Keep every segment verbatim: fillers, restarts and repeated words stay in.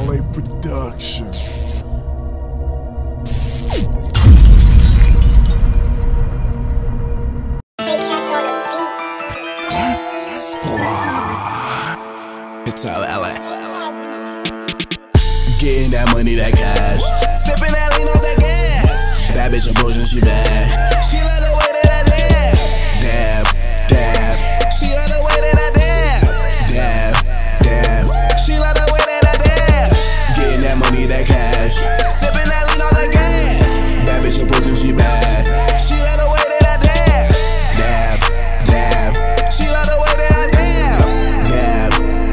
L A Productions. It's all L A. Getting that money, that cash. Sipping that lean off that gas. That bitch a bullshit, she bad. She love the way that I dab. Dab, dab. She love the way that I dab. Dab, dab. She love the way that I dab. Getting that money, that cash. Sipping that lean off that gas. That bitch a bullshit, she bad. She love the way that I dab. Dab, dab. She love the way that I dab. Dab,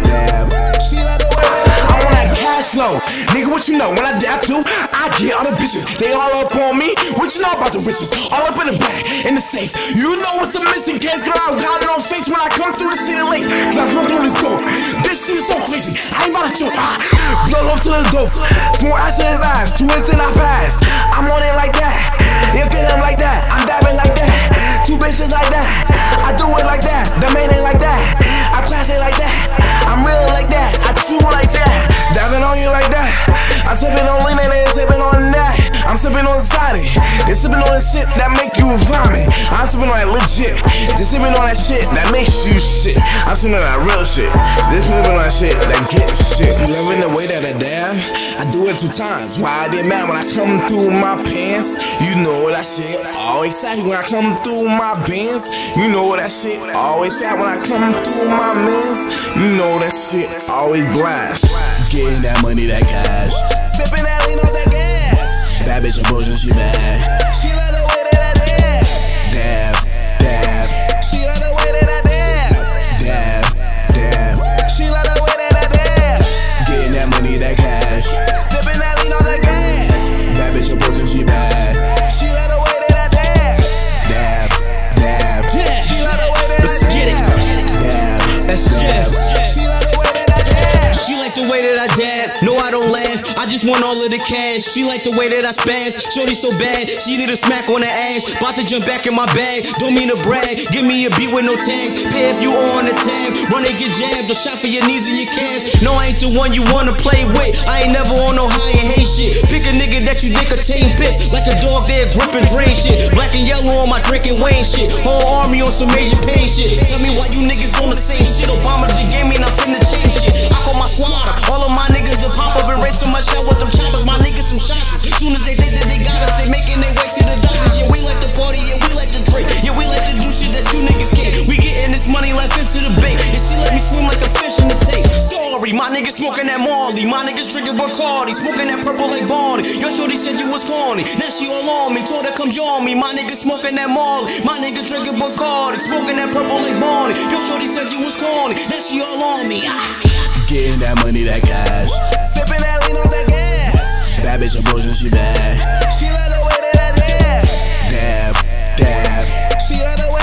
dab. She love the way that I dab. I want that cash flow. Nigga, what you know? When I dab too, I get all the bitches. They all up on me. What you know about the riches? All up in the bag, in the safe. You know what's a missing case, girl. I got it on face when I come through the city late. Cause I run through this dope. This shit is so crazy. I ain't about to choke. I blow up to the dope. Smoke ash in his eyes. Two hits till I pass. I'm on it like that. If it ain't like that, I'm dabbing like that. Two bitches like that. I do it like that. The main ain't like that. I class it like that. I'm real like that. I chew like that. Diving on you like that. I'm sipping on lean and they sipping on that. I'm sipping on Zoddy. They sipping on the shit that make you vomit. I'm sipping on that legit. They sipping on that shit that makes you shit. I'm sipping on that real shit. They sipping on that shit that gets shit. She loving the way that I dab. I do it two times. Why I get mad when I come through my pants? You know that shit always sad when I come through my bands. You know that shit always sad when I come through my mans. You know that shit always blast. Getting that money, that cash. Sipping that lean off that gas. That bitch a bullshit, she bad. She love the way that I dab. Dab, dab. She love the way that I dab. Dab, dab. She love the way that I dab. Getting that money, that cash. Sipping that lean off that gas. That bitch a bullshit, she bad. She love the way that I dab. Dab, dab. She love the way that I dab. Dab, dab. She love the way that I dab. She like the way that I dab. No, I don't laugh. I just want all of the cash. She like the way that I spaz. Shorty so bad, she need a smack on her ass. About to jump back in my bag. Don't mean to brag. Give me a beat with no tags. Pay if you on the tag. Run and get jabbed. Or shot for your knees and your calves. No, I ain't the one you wanna play with. I ain't never on no high and hate shit. Pick a nigga that you think a tame bitch. Like a dog there gripping drain shit. Black and yellow on my drinking Wayne shit. Whole army on some major pain shit. Tell me why you niggas on the same shit. Obama just gave me and I'm finna change shit. I call my squad up. All of my niggas will pop up and race so much. With them choppers, my niggas some shots. Soon as they think that they got us, they making their way to the doctors. Yeah, we like to party, yeah, we like to drink. Yeah, we like to do shit that you niggas can't. We getting this money left into the bank. And she let me swim like a fish in the tank. Sorry, my niggas smoking that Marley. My niggas drinking Bacardi. Smoking that purple like Barney. Yo, shorty said you was corny. Now she all on me. Told her come join me. My niggas smoking that Marley. My niggas drinking Bacardi. Smoking that purple like Barney. Yo, shorty said you was corny. Now she all on me. Getting that money, that cash. Sipping that lean off that gas. That bitch a bullshit, she bad. She love the way that I dab. Dab, dab. She love the way